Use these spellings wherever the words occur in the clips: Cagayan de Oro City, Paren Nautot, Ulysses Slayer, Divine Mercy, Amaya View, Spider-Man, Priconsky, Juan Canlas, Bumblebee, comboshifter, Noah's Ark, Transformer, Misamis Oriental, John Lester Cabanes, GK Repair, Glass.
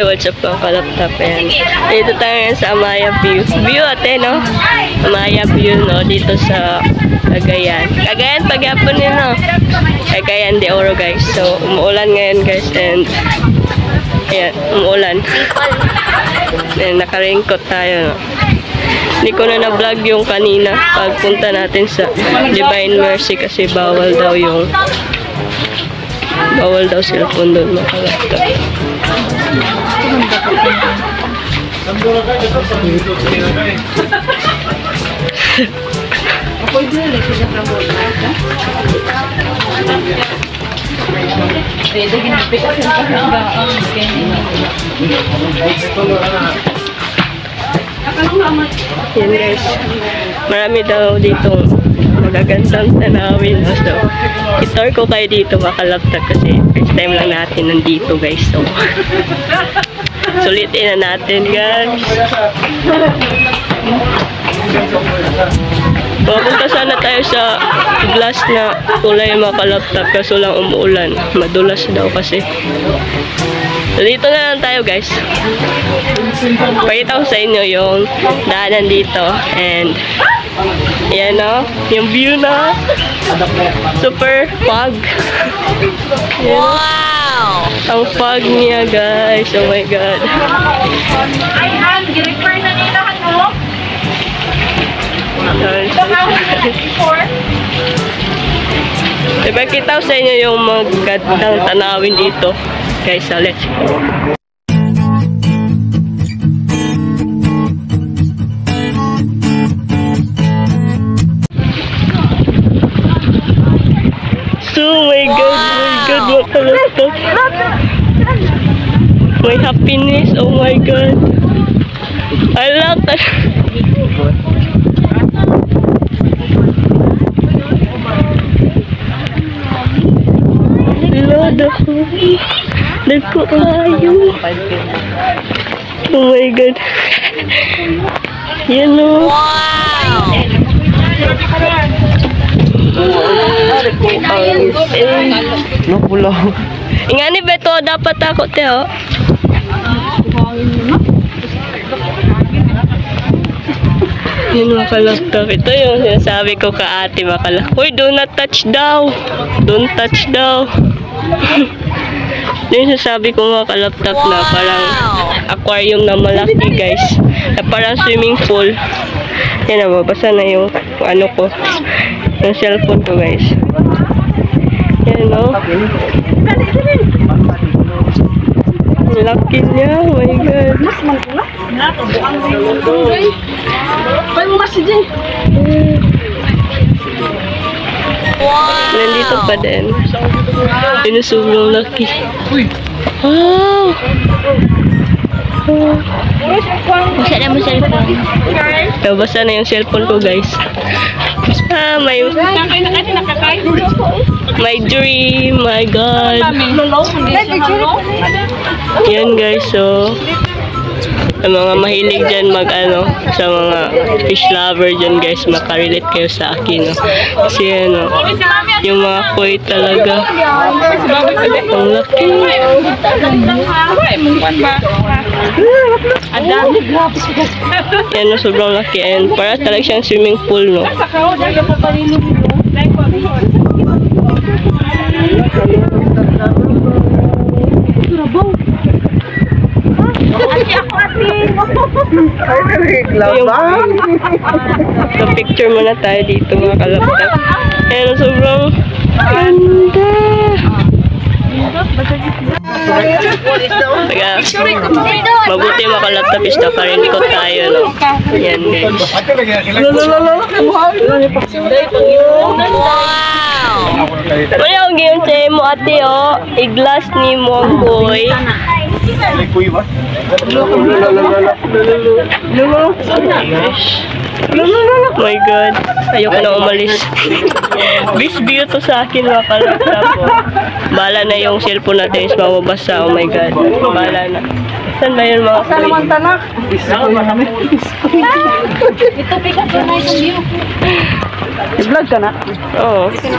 Hey, what's up mga kalaptap? Ayan. Dito tayo sa Amaya View. View ate, no? Amaya View, no? Dito sa Cagayan. Cagayan, paghapon yun, no? Cagayan de Oro, guys. So, umuulan ngayon, guys. And, ayan, umuulan. And, nakaringkot tayo, no? Hindi ko na na-vlog yung kanina pagpunta natin sa Divine Mercy kasi bawal daw yung... Bawal daw sila pundon, mga kalaptap. Yan guys, marami daw ditong magagandang tanawin. So, i-tour ko kayo dito makalaptap kasi first time lang natin nandito guys. So, sulitin na natin guys. Papunta sana tayo sa glass na kulay makalaptap kaso lang umuulan. Madulas daw kasi. So, dito na lang tayo guys. Pakita ko sa inyo yung daanan dito. And, yan o. Yung view na. Super fog. Wow! Ang fog niya guys, oh my god. Ipakita ko sa inyo yung magandang tanawin dito guys, so let's go. Oh my god, wow. Oh my god, makalaptap. My happiness, oh my god. I love that. Lord, dako kayo. Oh my god. Yan o. No pulau. Ingat ni betul dapat takut teo. Yan makalaptap. Ito yung sinasabi ko ka ate makalaptap. Uy, do not touch daw. Don't touch daw. Ito yung sinasabi ko makalaptap na parang aquarium na malaki guys. Na parang swimming pool. Yan na, mabasa na yung ano ko. Yung cellphone ko guys. Yan o. Laki niya. Oh my god. Nandito pa din. Inusublong laki. Wow. Basa na mo cellphone. Nabasa na yung cellphone ko guys. Ah, my dream, my god. Yan guys, so ang mga mahilig dyan mag ano, sa mga fish lover dyan guys, makarelate kayo sa akin, no? Kasi ano, yung mga koi talaga ang laki. Yan no, sobrang laki and para talaga siyang swimming pool, no? So, picture muna tayo dito mga kalaptap. Ayan, sobrang ganda. Mabuti mga kalaptap is nakarinig ko tayo, no? Ayan guys. Wala akong gayon sa'yo mo ate, oh. I-glass ni mo ang boy. Oh my god, ayoko na umalis. Best view to sa akin mga kalaptap. Bahala na yung cellphone natin is mababasa. Oh my god, bahala na. Saan ba yun mga kayo? Saan tanak? Ito pick up na itong view. I-vlog ka na? Oo. Ito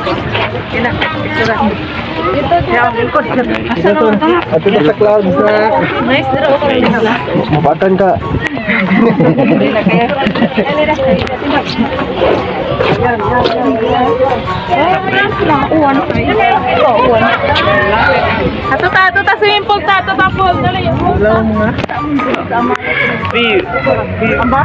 sa cloud na. Nice na ako kayo. Mapatan ka. Atuta swimming pool ta pool dali mo mga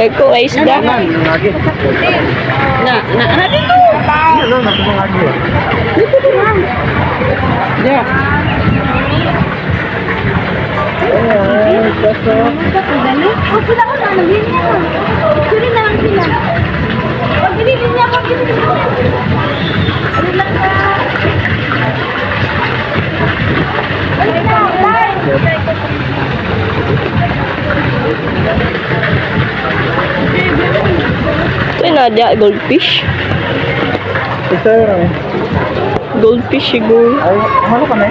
dagko ay isda na na dito ito na ada goldfish ito yun goldfish siguro malo ka na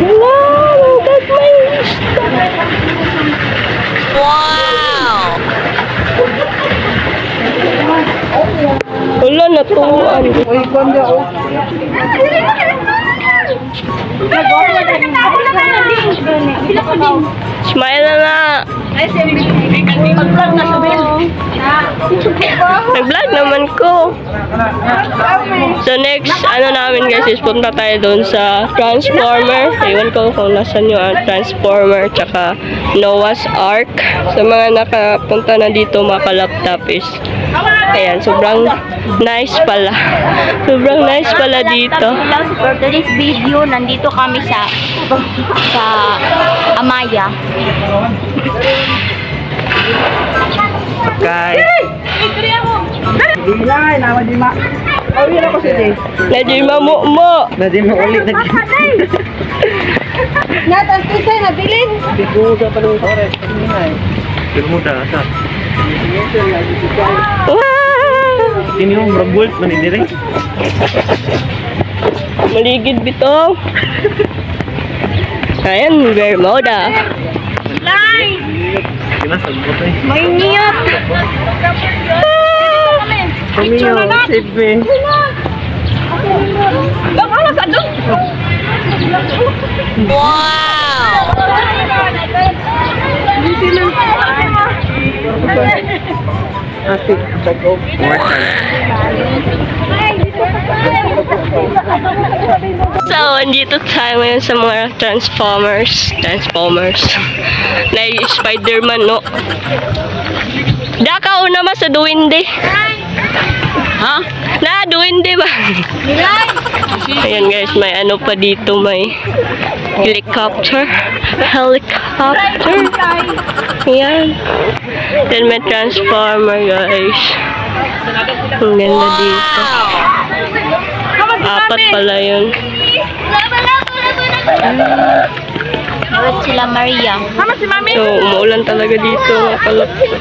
wow that's my wish wow wala natuan smile na na nag-vlog naman ko. So next, ano namin guys is punta tayo doon sa Transformer. Iwan ko kung nasan yung Transformer tsaka Noah's Ark. Sa mga nakapunta na dito maka-laptop is ayan, sobrang nice pala. Sobrang nice pala dito. For today's video, nandito kami sa Amaya. Guys. Dilay na wala dima. Oh, wala ko si Nadima mo. Nadima ulit na. Natas tisay na bilin. Biguda pa ng oras kami na. Biguda asa. Ini yung robot manidiri. Maligid bitaw. Ayan, bermoda. May niyot! Kumiyo, save me! Bakalas, adun! Wow! Asik, bago. So, andito tayo ngayon sa mga Transformers. Like Spider-Man, no? Daka una mas sa duwinde. Ha? Na, duwinde ba? Ayan guys, may ano pa dito, may helicopter. Ayan. Then may Transformer, guys. Ang ganda dito. Apat pala yun. Awat sila Maria. So, umuulan talaga dito. Palapit.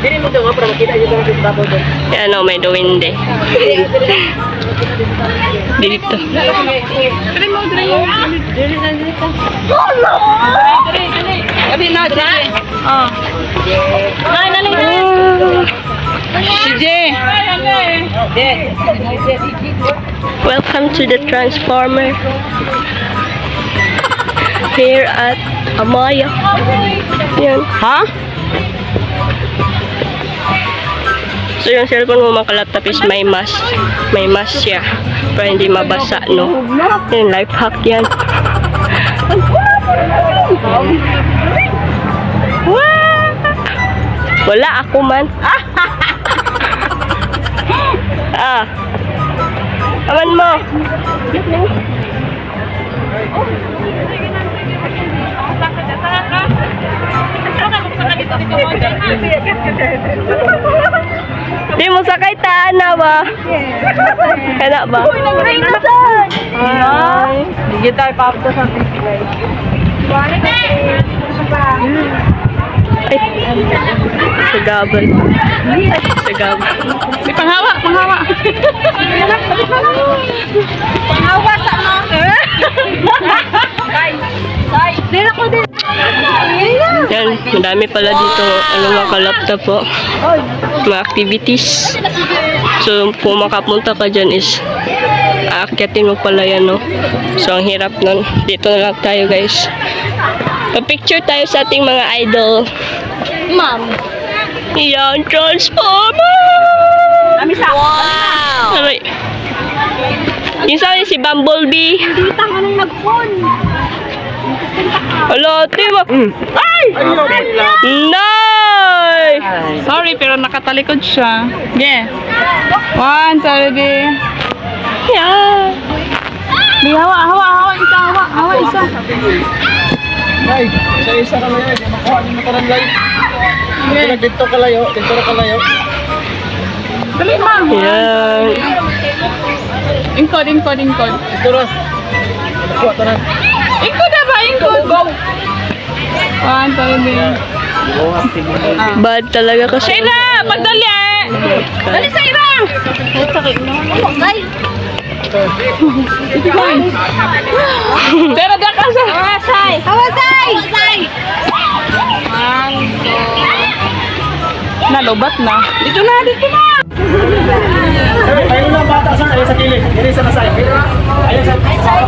Yan o, may duwinde. Dito. Welcome to the Transformer here at Amaya. Yan. Ha? So yung cellphone mo makalaptop is may mask siya para hindi mabasa, no? Yan, life hack yan. Wala ako man. Ah. Aman mo. Di mo sakay taan na ba? Kaya ba? Hindi tayo papto sa display. Sagabal. Sagabal. May panghawa, panghawa. Panghawa sa mo. Tay. Din ako din. Yan, madami pala dito ano, mga laptop po, mga activities. So kung makapunta ka dyan is aakyatin mo pala yan, no? So ang hirap nun, dito na lang tayo guys. Pa-picture tayo sa ating mga idol. Ma'am. Yan, Transformer! Wow! Yung saan si Bumblebee. Hindi ka nang nag-phone. Hello, tiba. Ay! No! Sorry, pero nakatalikod siya. Yeah. One, sorry. Yeah. Di hawa, hawa, hawa. Isa, hawa, hawa, isa. Ay, isa-isa ka layo. Di makuha niyo makaran layo. Dito ka layo, dito ka layo. Dali, ma'am. Yeah. Inkod, inkod, inkod. Dito. Kuha to na. Inkod na ba? Inkod. Go. One, sorry. Bad talaga kasi. Sila! Magdali eh! Dali sa ibang! Pero dakas eh! Hawasay! Hawasay! Nalobat na. Dito na! Dito na! Ayun lang bata saan. Ayun sa kilid. Ayun sa nasay. Ayun sa nasay.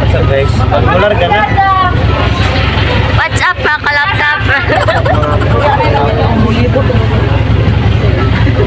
What's up guys? Pagkular ka na. What's up mga kalaptap?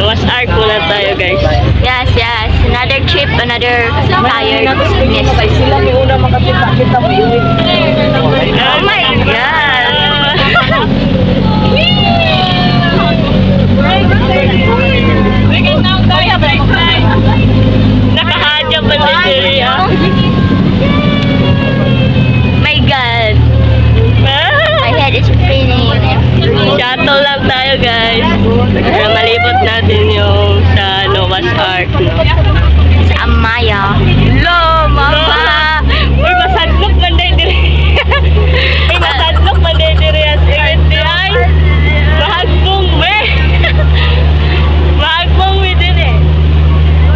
Noah's Ark muna tayo guys. Yes, yes. Another trip, another tired. Yes. Oh my God! Nakahadya pa si Julia. My God! My head is spinning. Shuttle lang tayo guys. Malipot natin yung sa Noah's Ark. Amaya. Hello, mama. Uy, masadlok man din diri. Uy, masadlok man din diri as ingin diay. Mahagpong we. Mahagpong we din eh.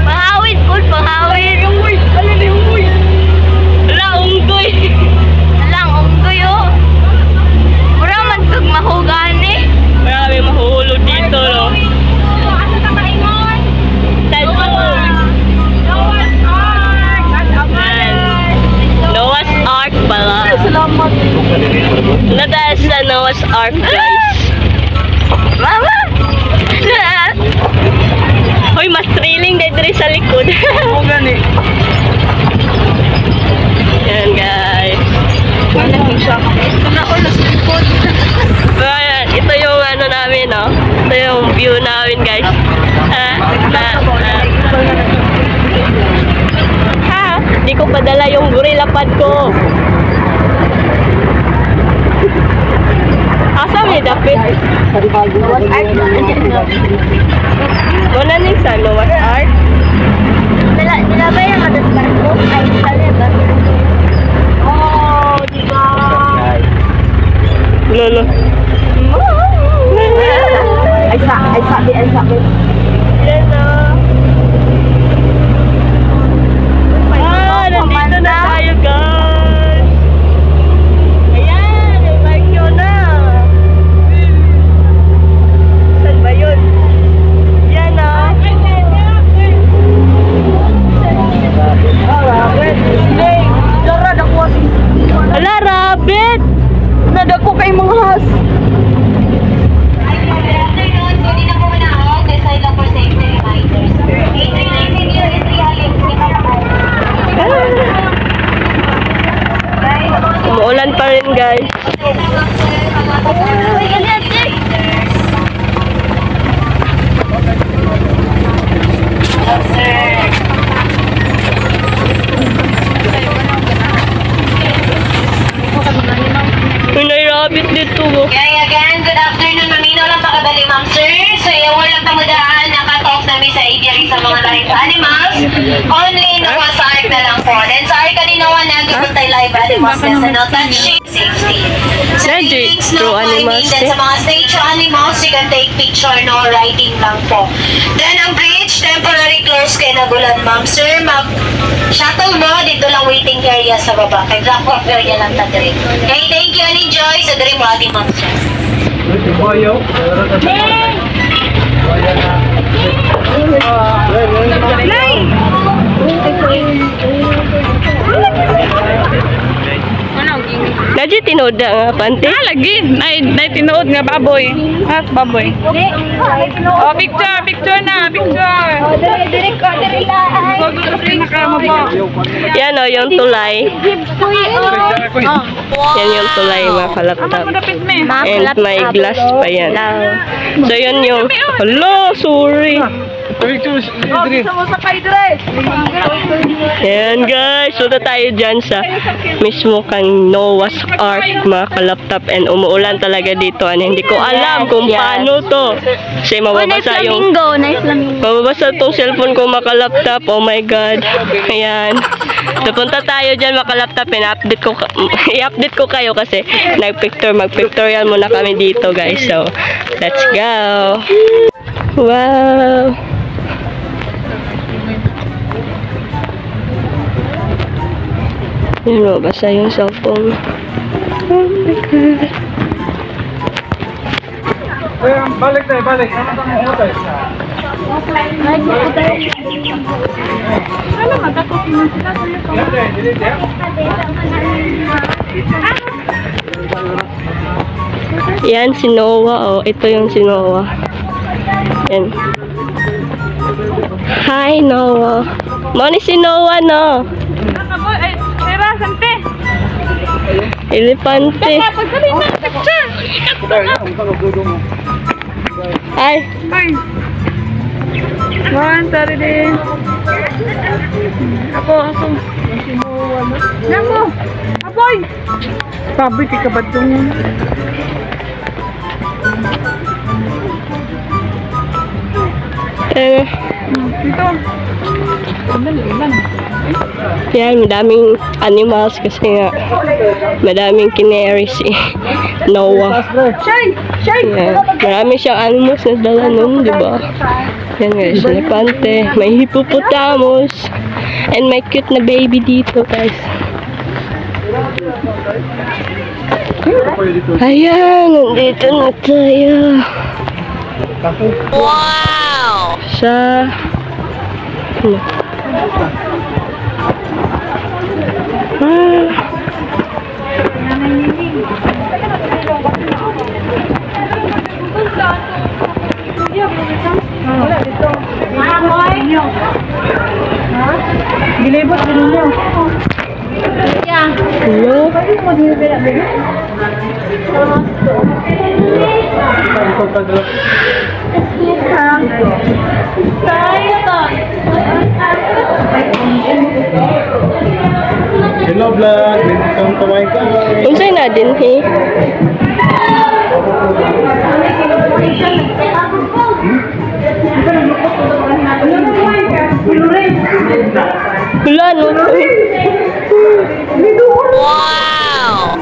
Mahawid po, mahawid. Unggoy, alin yung unggoy. Ala, unggoy. Ala, unggoy oh. Mura man kag mahugan eh. Marami mahuhulog dito no. Nataas sa Noah's Ark guys. Mama! Hoy, mas thrilling dahil dito sa likod. Oo, gani. Yan guys. Ito yung ano namin, no? Ito yung view namin, guys. Hindi ko padala yung gorilla pad ko. Asa may dapit? Noah's Ark. Muna nang sa Noah's Ark. Nilabay ang atas barko. Ay, talaga. Oh, diba? Lolo. Ay, sabi. Lolo. Ah, nandito na tayo, guys. Ala rabbit, nadako kay mga has. Umuulan pa rin, guys. Okay, again, good afternoon, mamino lang pakadali, ma'am, sir. So, yung walang tamadaan, nakatalk namin sa aviary sa mga live animals. Only Noah's Ark na lang po. And sorry, kanina wala nagkikuntay live animals na sa no touch safety. So, feelings no po immediate sa mga stage animals, you can take picture, no writing lang po. Then, ang bridge, temporary close kayo nagulan, ma'am, sir. Shuttle mo, dito lang waiting area sa baba. Kay drop off area lang ta diri. Okay, thank you and enjoy. Sa diri mo agi ma'am sir. Lagi tinood nga pante? Lagi. Nay tinood nga baboy. As baboy. Oh, picture na. Yan o, yung tulay. Yan yung tulay, mga kalaptap. And may glass pa yan. So, yun yung... Hello, sorry. Yan, guys. Punta tayo dyan sa mismo kang Noah's Ark, mga kalaptap. And umuulan talaga dito. And hindi ko alam kung paano to. Kasi mababasa yung... Mababasa tong cellphone ko, mga kalaptap. Oh my God. Ayan. So, punta tayo dyan, mga kalaptap. I-update ko kayo kasi mag-pictorial muna kami dito, guys. So, let's go. Wow. Yun o, basa yung cellphone. Oh my God. Balik tayo. Yan, si Noah. Oh, ito yung si Noah. Yan. Hi, Noah. Moni si Noah, no? Elepante. Ay. One, Saturday. Ako. Namo. Aboy. Baboy, kikabadong. Dito. Yan, madaming animals kasi nga madaming canary si Noah. Yan, marami siyang animals na dala nun, diba? Yan guys, elepante, may hippopotamus, and may cute na baby dito, guys. Ayan, nandito na tayo. Wow! Sa... Dilebot dulu. Iya. Hello. mau beda-beda. Hello, vlog. Welcome to my channel. Unsay na din hi? Wala, no? Wow!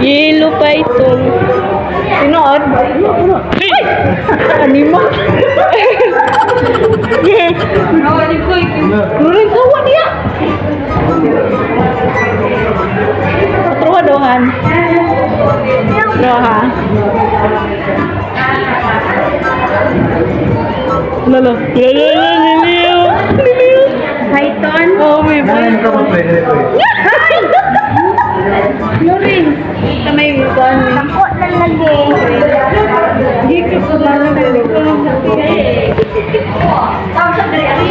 Yellow python. Tinood? Ay! Animal? Nurin sawa dia! Terus dohan. Doha. Lolo. Liliu. Liliu. Python. Oh, wait. Nurin. Kita may bukan. Takot lang lagi. Dito lang lagi.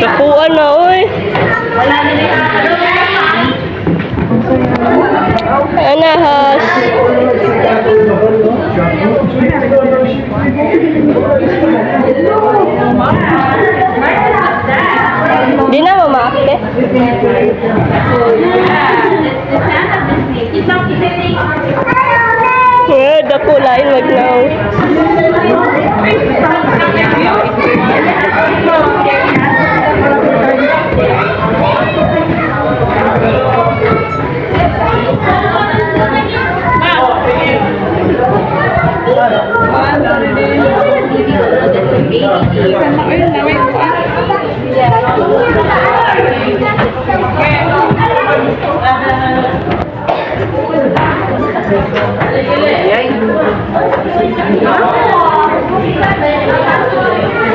Tapuan na, oy. Wala na dito. Ana house. Di na mamaakte. Eh, dako lain magnaw.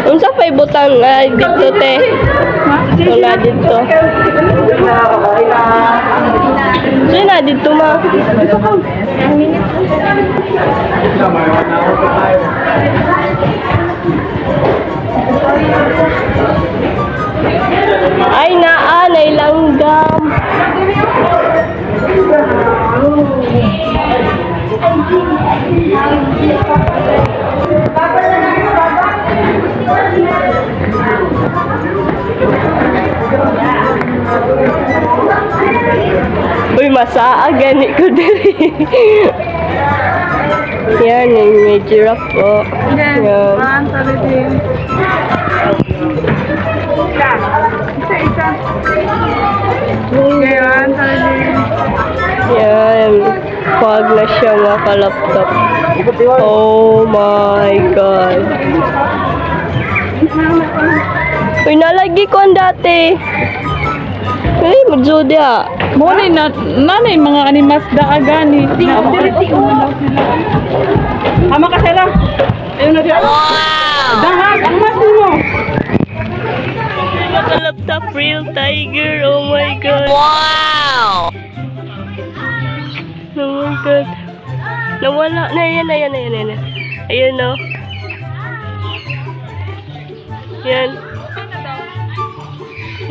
Unsa pay butang ay dito te? Wala dito. Sina dito ma. Dito ka. Ay naa na ilanggam. Uy, masaa gani ko diri. Yan, may giraffe po. Yan. Isa-isa. Yan, yan. Pag na siya makalaptop. Oh my God. Uy, nalagi ko ang dati. Ay, magjodia. Muna na, nanay mga animas daagani. Ama ka sila. Ayun na siya. Dahag, ang mas mo. Makalaptop real tiger. Oh my God. Wow! Oh my God. Nawala. Ayan. Ayan o. Yan.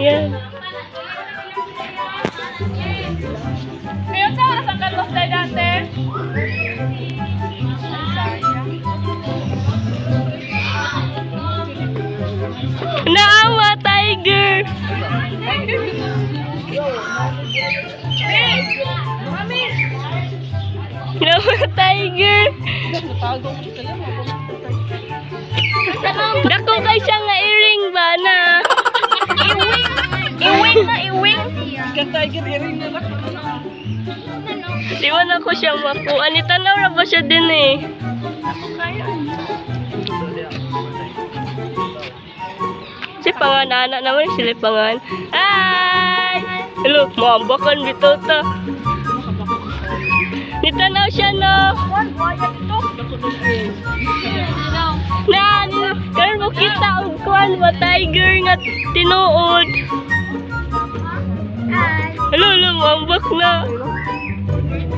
Yan. Ngayon sa oras ang Carlos Day dati. Naawa, tiger! Naawa, tiger! Dako kay siya nga iring ba na? Iwing? Katagal iring na lang. Diwan ako siyang makuan. Itanaw na ba siya din eh? Si pangan-anak naman sila pangan. Hi! Hello, mambakan dito ta. Itanaw siya no? Na, karon mo kita og kuan ba tiger nga tinuod. Hello, ambak na.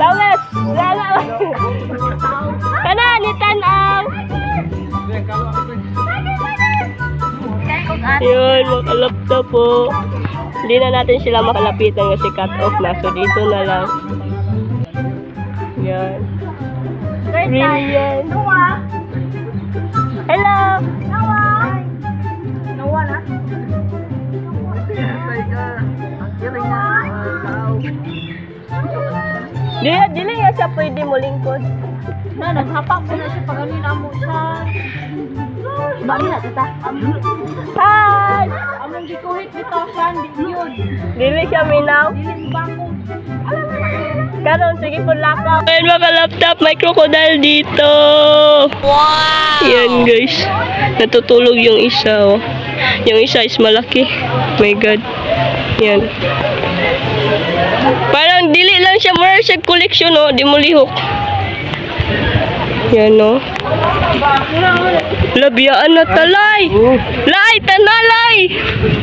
Tawes! Kana ni Tanaw! Yun, makalapta po. Hindi na natin sila makalapitan kasi cut off na. So dito na lang. Yan. Brilliant! Hello! Noah na? Dili nga siya pwede mo lingkod. Na, naghapak ko na siya pag kanina mo siya. Bami na, tita. Hi! Among gikuhit dito siya, hindi yun. Dili siya minaw? Dili ba ko? Karon, sige po lakaw. Ayan mga laptop, may crocodile dito. Wow! Ayan guys, natutulog yung isa oh. Yung isa is malaki. My God. Ayan. Parang dili lang siya, mura siya collection oh, di mo lihok. Ayan oh. Labiaan na talay! Lay, tanalay!